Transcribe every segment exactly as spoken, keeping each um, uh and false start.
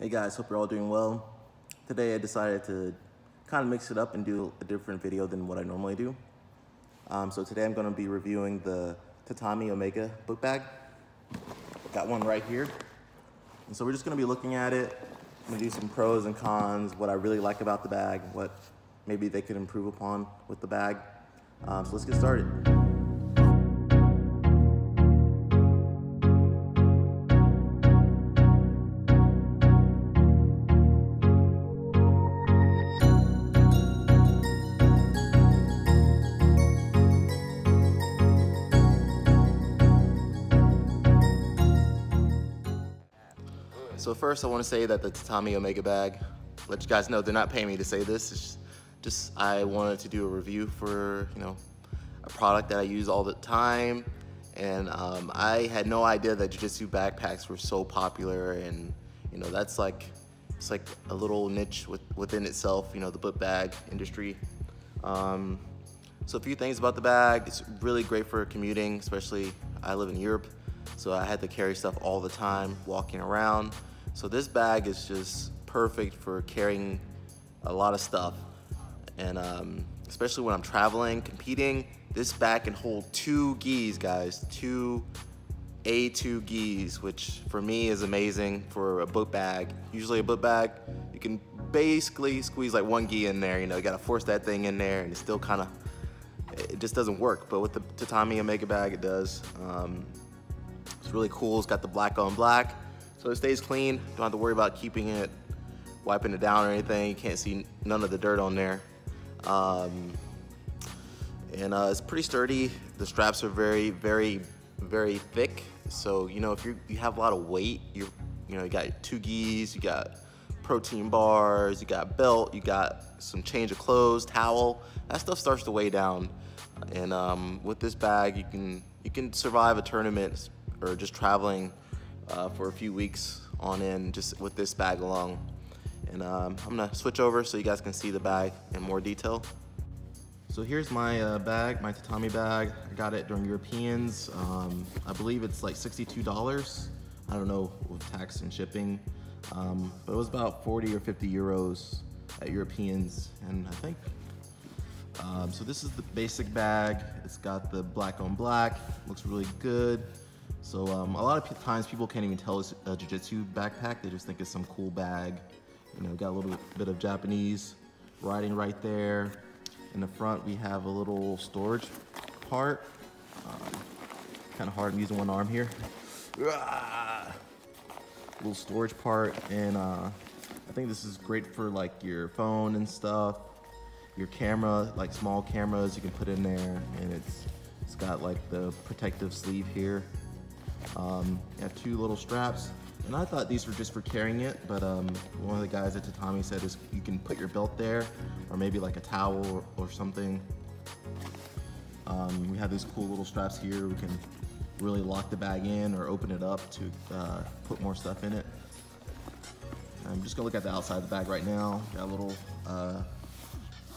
Hey guys, hope you're all doing well. Today I decided to kind of mix it up and do a different video than what I normally do. Um, so today I'm going to be reviewing the Tatami Omega book bag. Got one right here. And so we're just going to be looking at it. I'm going to do some pros and cons, what I really like about the bag, what maybe they could improve upon with the bag. Um, so let's get started. So first, I want to say that the Tatami Omega bag, let you guys know they're not paying me to say this. It's just, just I wanted to do a review for you know a product that I use all the time, and um, I had no idea that Jiu-Jitsu backpacks were so popular. And you know that's like it's like a little niche with, within itself. You know the book bag industry. Um, so a few things about the bag. It's really great for commuting, especially I live in Europe, so I had to carry stuff all the time walking around. So this bag is just perfect for carrying a lot of stuff. And um, especially when I'm traveling, competing, this bag can hold two gis, guys, two A two gis, which for me is amazing for a book bag. Usually a book bag, you can basically squeeze like one gi in there, you know, you gotta force that thing in there and it's still kinda, it just doesn't work. But with the Tatami Omega bag, it does. Um, it's really cool, it's got the black on black. So it stays clean, don't have to worry about keeping it, wiping it down or anything. You can't see none of the dirt on there. Um, and uh, it's pretty sturdy. The straps are very, very, very thick. So, you know, if you you have a lot of weight, you you know, you got two gis, you got protein bars, you got belt, you got some change of clothes, towel, that stuff starts to weigh down. And um, with this bag, you can, you can survive a tournament or just traveling Uh, for a few weeks on end just with this bag alone. And um, I'm gonna switch over so you guys can see the bag in more detail. So here's my uh, bag, my Tatami bag. I got it during Europeans. Um, I believe it's like sixty-two dollars. I don't know with tax and shipping, um, but it was about forty or fifty euros at Europeans, and I think. Um, so this is the basic bag. It's got the black on black, looks really good. So um, a lot of times people can't even tell it's a Jiu-Jitsu backpack. They just think it's some cool bag. You know, got a little bit of Japanese writing right there. In the front, we have a little storage part. Um, kind of hard, I'm using one arm here. Ah! Little storage part, and uh, I think this is great for like your phone and stuff. Your camera, like small cameras, you can put in there, and it's it's got like the protective sleeve here. Um, you have two little straps, and I thought these were just for carrying it, but um, one of the guys at Tatami said is you can put your belt there, or maybe like a towel or, or something. Um, we have these cool little straps here. We can really lock the bag in or open it up to uh, put more stuff in it. I'm just gonna look at the outside of the bag right now. Got a little uh,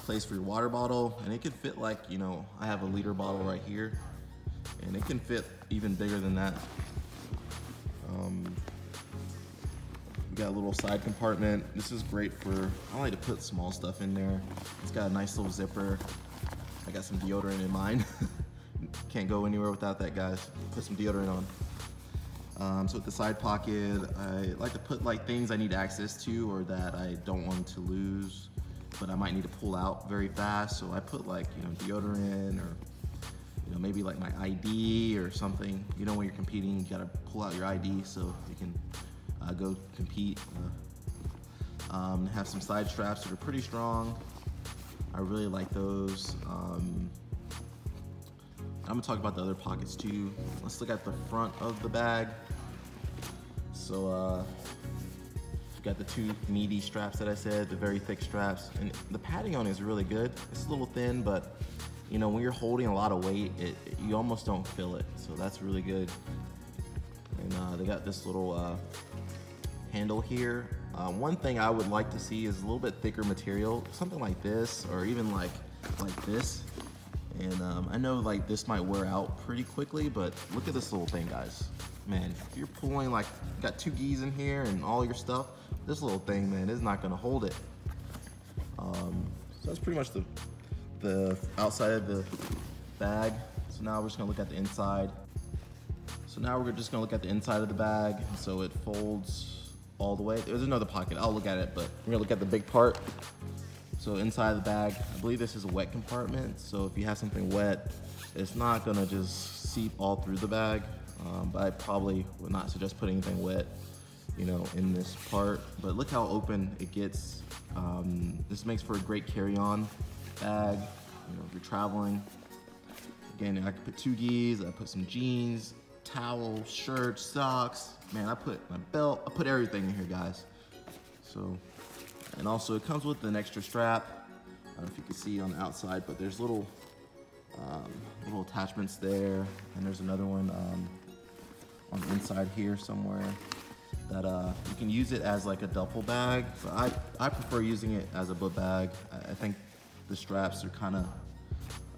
place for your water bottle, and it could fit like, you know, I have a liter bottle right here, and it can fit even bigger than that. Um, we got a little side compartment. This is great for, I like to put small stuff in there. It's got a nice little zipper. I got some deodorant in mine. Can't go anywhere without that, guys. Put some deodorant on. Um, so with the side pocket, I like to put like things I need access to or that I don't want to lose, but I might need to pull out very fast. So I put like, you know, deodorant or You know, maybe like my I D or something. You know, when you're competing, you gotta pull out your I D so you can uh, go compete. Uh, um, have some side straps that are pretty strong. I really like those. Um, I'm gonna talk about the other pockets too. Let's look at the front of the bag. So uh, you got the two meaty straps that I said, the very thick straps, and the padding on it is really good. It's a little thin, but you know, when you're holding a lot of weight, it, it, you almost don't feel it. So that's really good. And uh, they got this little uh, handle here. Uh, one thing I would like to see is a little bit thicker material, something like this, or even like like this. And um, I know like this might wear out pretty quickly, but look at this little thing, guys. I man, if you're pulling like, got two gis in here and all your stuff, this little thing, man, is not gonna hold it. Um, so that's pretty much the, the outside of the bag. So now we're just gonna look at the inside. So now we're just gonna look at the inside of the bag. So it folds all the way. There's another pocket, I'll look at it, but we're gonna look at the big part. So inside the bag, I believe this is a wet compartment. So if you have something wet, it's not gonna just seep all through the bag. Um, but I probably would not suggest putting anything wet, you know, in this part. But look how open it gets. Um, this makes for a great carry-on bag, you know, if you're traveling. Again, I could put two gis, I put some jeans, towel, shirt, socks. Man, I put my belt, I put everything in here, guys. So, and also it comes with an extra strap. I don't know if you can see on the outside, but there's little, um, little attachments there. And there's another one um, on the inside here somewhere that uh, you can use it as like a duffel bag. So I, I prefer using it as a book bag. I, I think the straps are kind of,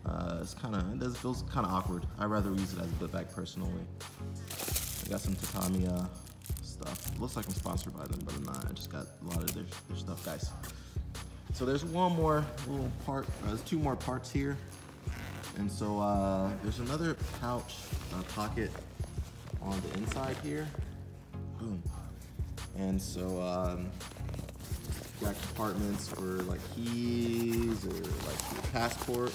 Uh, it's kind of, it does, feels kind of awkward. I'd rather use it as a book bag personally. I got some Tatami uh, stuff. It looks like I'm sponsored by them, but I'm not. I just got a lot of their, their stuff, guys. So there's one more little part. Uh, there's two more parts here. And so uh, there's another pouch uh, pocket on the inside here. Boom. And so um, got compartments for like keys or like your passport.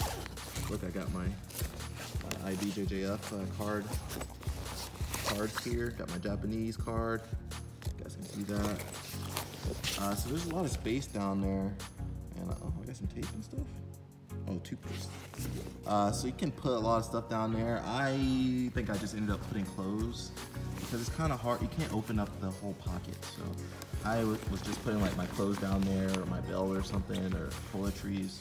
Look, I got my uh, I D J J F uh, card, cards here. Got my Japanese card. You guys can see that. Uh, so there's a lot of space down there. And uh, oh, I got some tape and stuff. Oh, toothpaste. Uh, so you can put a lot of stuff down there. I think I just ended up putting clothes because it's kind of hard. You can't open up the whole pocket. So I was just putting like my clothes down there or my belt or something or toiletries.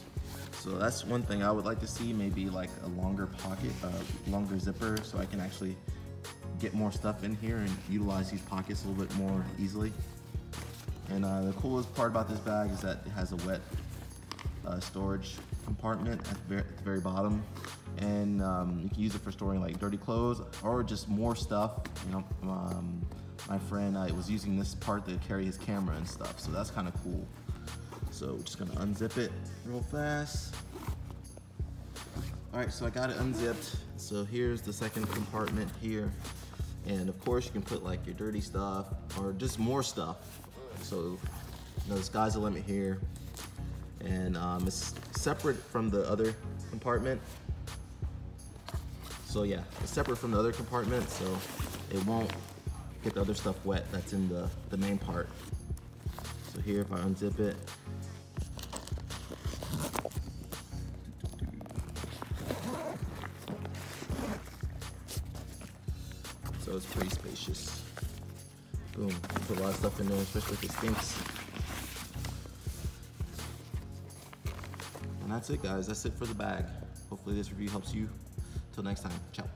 So that's one thing I would like to see, maybe like a longer pocket, a uh, longer zipper, so I can actually get more stuff in here and utilize these pockets a little bit more easily. And uh, the coolest part about this bag is that it has a wet uh, storage compartment at the, at the very bottom. And um, you can use it for storing like dirty clothes or just more stuff. You know, um, my friend uh, was using this part to carry his camera and stuff, so that's kind of cool. So we're just gonna unzip it real fast. All right, so I got it unzipped. So here's the second compartment here. And of course you can put like your dirty stuff or just more stuff. So you know, the sky's the limit here. And um, it's separate from the other compartment. So yeah, it's separate from the other compartment, so it won't get the other stuff wet that's in the, the main part. So here, if I unzip it, so it's pretty spacious. Boom, put a lot of stuff in there, especially if it stinks. And that's it, guys. That's it for the bag. Hopefully this review helps you. Till next time, ciao.